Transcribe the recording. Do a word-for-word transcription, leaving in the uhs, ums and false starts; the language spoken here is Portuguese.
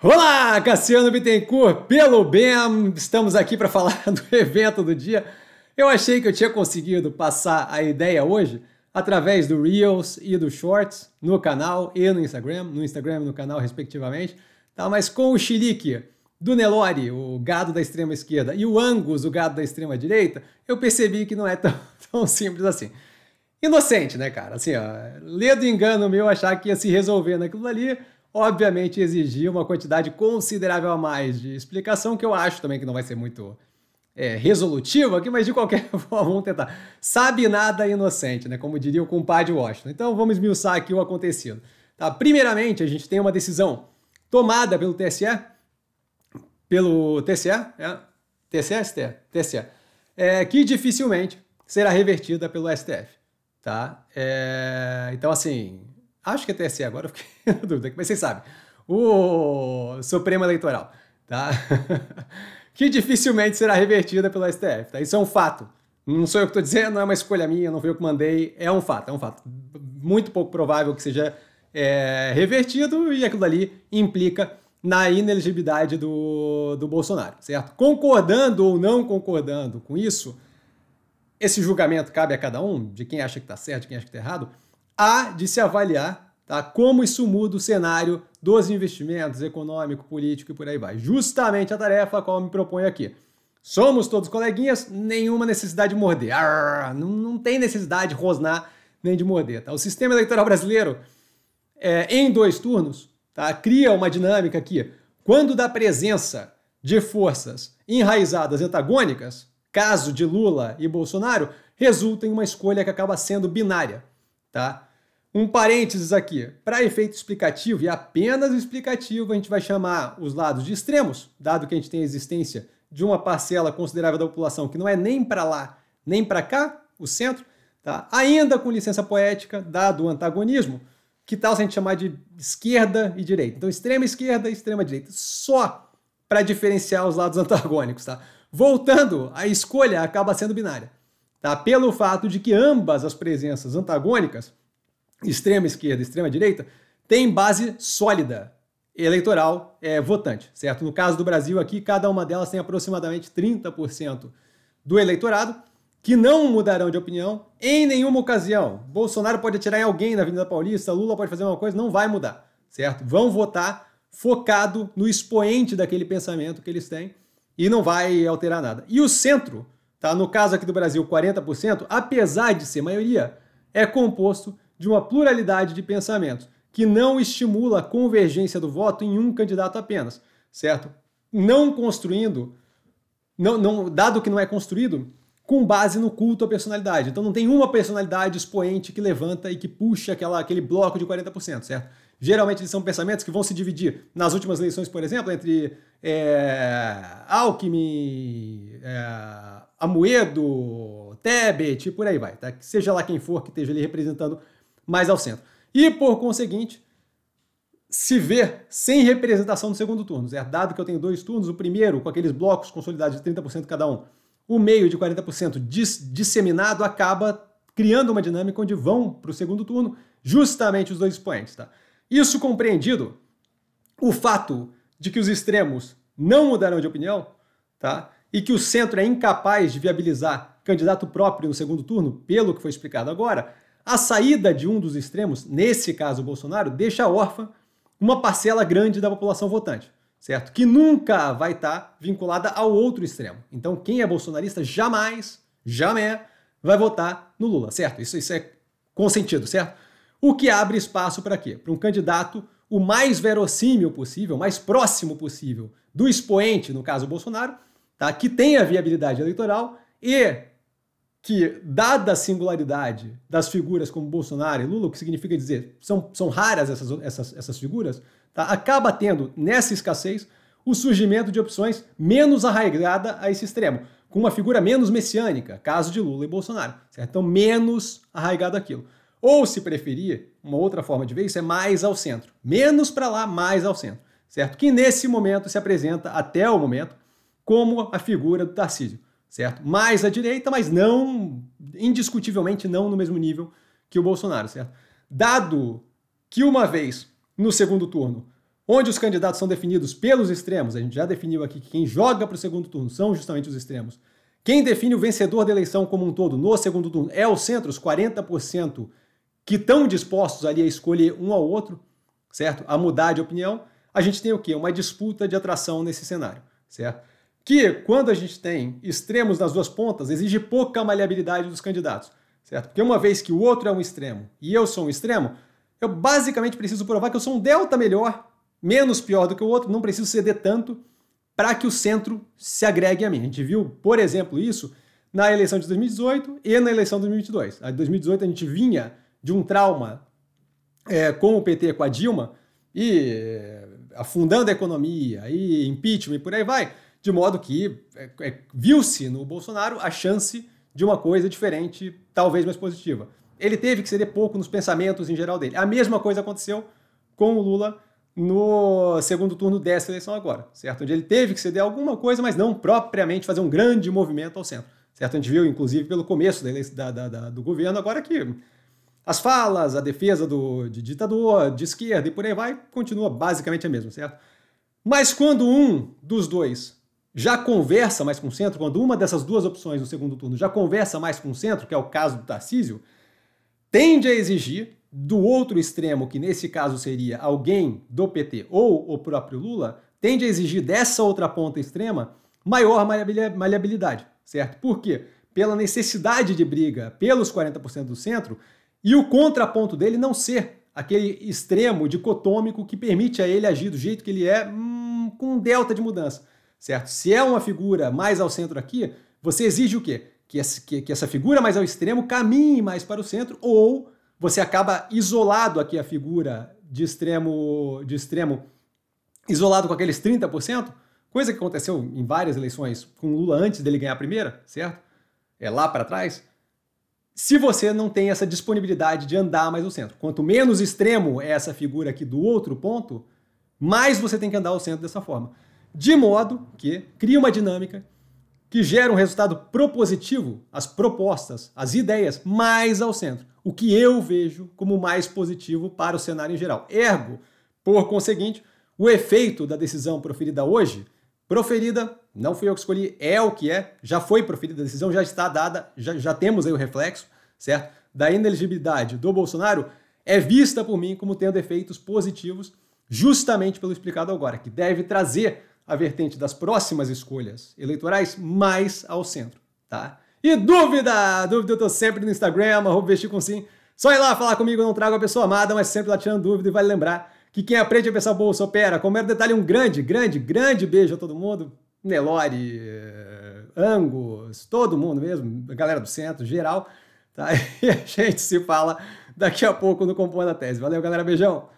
Olá, Cassiano Bittencourt, pelo B A M, estamos aqui para falar do evento do dia. Eu achei que eu tinha conseguido passar a ideia hoje através do Reels e do Shorts no canal e no Instagram, no Instagram e no canal respectivamente, tá? Mas com o Chilique do Nelore, o gado da extrema esquerda, e o Angus, o gado da extrema direita, eu percebi que não é tão, tão simples assim. Inocente, né, cara? Assim, ó, ledo engano meu achar que ia se resolver naquilo ali. Obviamente exigia uma quantidade considerável a mais de explicação, que eu acho também que não vai ser muito é, resolutivo aqui, mas de qualquer forma vamos tentar. Sabe nada inocente, né? Como diria o compadre Washington. Então vamos esmiuçar aqui o acontecido. Tá? Primeiramente, a gente tem uma decisão tomada pelo T S E, pelo T S E, é? T S E, S T F, T S E, é, que dificilmente será revertida pelo S T F. Tá? É, então assim... Acho que é T S E agora, eu fiquei na dúvida, mas vocês sabem. O Supremo Eleitoral, tá? Que dificilmente será revertida pelo S T F, tá? Isso é um fato. Não sou eu que estou dizendo, não é uma escolha minha, não fui eu que mandei. É um fato, é um fato. Muito pouco provável que seja é, revertido, e aquilo ali implica na inelegibilidade do, do Bolsonaro, certo? Concordando ou não concordando com isso, esse julgamento cabe a cada um, de quem acha que está certo, de quem acha que está errado. Há de se avaliar, tá, como isso muda o cenário dos investimentos econômico, político e por aí vai. Justamente a tarefa a qual eu me proponho aqui. Somos todos coleguinhas, nenhuma necessidade de morder. Arr, não, não tem necessidade de rosnar nem de morder. Tá? O sistema eleitoral brasileiro, é, em dois turnos, tá, cria uma dinâmica que, quando da presença de forças enraizadas antagônicas, caso de Lula e Bolsonaro, resulta em uma escolha que acaba sendo binária. Tá? Um parênteses aqui, para efeito explicativo e apenas explicativo, a gente vai chamar os lados de extremos, dado que a gente tem a existência de uma parcela considerável da população que não é nem para lá, nem para cá, o centro, tá? Ainda com licença poética, dado o antagonismo, que tal se a gente chamar de esquerda e direita? Então, extrema esquerda e extrema direita, só para diferenciar os lados antagônicos, tá? Voltando, a escolha acaba sendo binária, tá? Pelo fato de que ambas as presenças antagônicas, extrema esquerda, extrema direita, tem base sólida eleitoral é, votante, certo? No caso do Brasil aqui, cada uma delas tem aproximadamente trinta por cento do eleitorado que não mudarão de opinião em nenhuma ocasião. Bolsonaro pode atirar em alguém na Avenida Paulista, Lula pode fazer uma coisa, não vai mudar, certo? Vão votar focado no expoente daquele pensamento que eles têm e não vai alterar nada. E o centro, tá? No caso aqui do Brasil, quarenta por cento, apesar de ser maioria, é composto de uma pluralidade de pensamentos, que não estimula a convergência do voto em um candidato apenas, certo? Não construindo, não, não, dado que não é construído, com base no culto à personalidade. Então não tem uma personalidade expoente que levanta e que puxa aquela, aquele bloco de quarenta por cento, certo? Geralmente eles são pensamentos que vão se dividir nas últimas eleições, por exemplo, entre é, Alckmin, é, Amoedo, Tebet e por aí vai, tá? Seja lá quem for que esteja ali representando mais ao centro. E, por conseguinte, se vê sem representação no segundo turno. É dado que eu tenho dois turnos, o primeiro com aqueles blocos consolidados de trinta por cento cada um, o meio de quarenta por cento dis disseminado acaba criando uma dinâmica onde vão para o segundo turno justamente os dois expoentes. Tá? Isso compreendido, o fato de que os extremos não mudaram de opinião, tá? E que o centro é incapaz de viabilizar candidato próprio no segundo turno, pelo que foi explicado agora, a saída de um dos extremos, nesse caso o Bolsonaro, deixa órfã uma parcela grande da população votante, certo? Que nunca vai estar vinculada ao outro extremo. Então quem é bolsonarista jamais, jamais vai votar no Lula, certo? Isso, isso é consentido, certo? O que abre espaço para quê? Para um candidato o mais verossímil possível, o mais próximo possível do expoente, no caso o Bolsonaro, tá? Que tenha viabilidade eleitoral e... que, dada a singularidade das figuras como Bolsonaro e Lula, o que significa dizer, são, são raras essas, essas, essas figuras, tá? Acaba tendo, nessa escassez, o surgimento de opções menos arraigada a esse extremo, com uma figura menos messiânica, caso de Lula e Bolsonaro, certo? Então, menos arraigado aquilo. Ou, se preferir, uma outra forma de ver isso é mais ao centro. Menos para lá, mais ao centro, certo? Que, nesse momento, se apresenta, até o momento, como a figura do Tarcísio. Certo? Mais à direita, mas não, indiscutivelmente não no mesmo nível que o Bolsonaro, certo? Dado que uma vez no segundo turno onde os candidatos são definidos pelos extremos. A gente já definiu aqui que quem joga para o segundo turno são justamente os extremos. Quem define o vencedor da eleição como um todo no segundo turno é o centro, os quarenta por cento que estão dispostos ali a escolher um ao outro, certo? A mudar de opinião. A gente tem o quê? Uma disputa de atração nesse cenário, certo? Que, quando a gente tem extremos nas duas pontas, exige pouca maleabilidade dos candidatos, certo? Porque uma vez que o outro é um extremo e eu sou um extremo, eu basicamente preciso provar que eu sou um delta melhor, menos pior do que o outro, não preciso ceder tanto para que o centro se agregue a mim. A gente viu, por exemplo, isso na eleição de dois mil e dezoito e na eleição de dois mil e vinte e dois. A de dois mil e dezoito a gente vinha de um trauma é, com o P T, com a Dilma, e afundando a economia, e impeachment e por aí vai, de modo que é, é, viu-se no Bolsonaro a chance de uma coisa diferente, talvez mais positiva. Ele teve que ceder pouco nos pensamentos em geral dele. A mesma coisa aconteceu com o Lula no segundo turno dessa eleição agora, certo? Onde ele teve que ceder alguma coisa, mas não propriamente fazer um grande movimento ao centro, certo? A gente viu, inclusive, pelo começo da eleição, da, da, da, do governo agora que as falas, a defesa do, de ditador, de esquerda e por aí vai, continua basicamente a mesma, certo? Mas quando um dos dois já conversa mais com o centro, quando uma dessas duas opções no segundo turno já conversa mais com o centro, que é o caso do Tarcísio, tende a exigir do outro extremo, que nesse caso seria alguém do P T ou o próprio Lula, tende a exigir dessa outra ponta extrema maior maleabilidade, certo? Por quê? Pela necessidade de briga pelos quarenta por cento do centro, e o contraponto dele não ser aquele extremo dicotômico que permite a ele agir do jeito que ele é, hum, com um delta de mudança, certo? Se é uma figura mais ao centro aqui, você exige o quê? Que essa, que, que essa figura mais ao extremo caminhe mais para o centro, ou você acaba isolado aqui a figura de extremo, de extremo isolado com aqueles trinta por cento, coisa que aconteceu em várias eleições com Lula antes dele ganhar a primeira, certo? É lá para trás. Se você não tem essa disponibilidade de andar mais ao centro. Quanto menos extremo é essa figura aqui do outro ponto, mais você tem que andar ao centro dessa forma. De modo que cria uma dinâmica que gera um resultado propositivo, as propostas, as ideias, mais ao centro. O que eu vejo como mais positivo para o cenário em geral. Ergo, por conseguinte, o efeito da decisão proferida hoje, proferida, não fui eu que escolhi, é o que é, já foi proferida a decisão, já está dada, já, já temos aí o reflexo, certo? Da inelegibilidade do Bolsonaro, é vista por mim como tendo efeitos positivos, justamente pelo explicado agora, que deve trazer a vertente das próximas escolhas eleitorais mais ao centro, tá? E dúvida, dúvida eu tô sempre no Instagram, arroba vestir com sim, só ir lá falar comigo, eu não trago a pessoa amada, mas sempre lá tirando dúvida, e vale lembrar que quem aprende a pensar bolsa opera. Como era o detalhe, um grande, grande, grande beijo a todo mundo. Nelore, Angus, todo mundo mesmo, a galera do centro, geral. Tá? E a gente se fala daqui a pouco no Compondo a Tese. Valeu, galera. Beijão!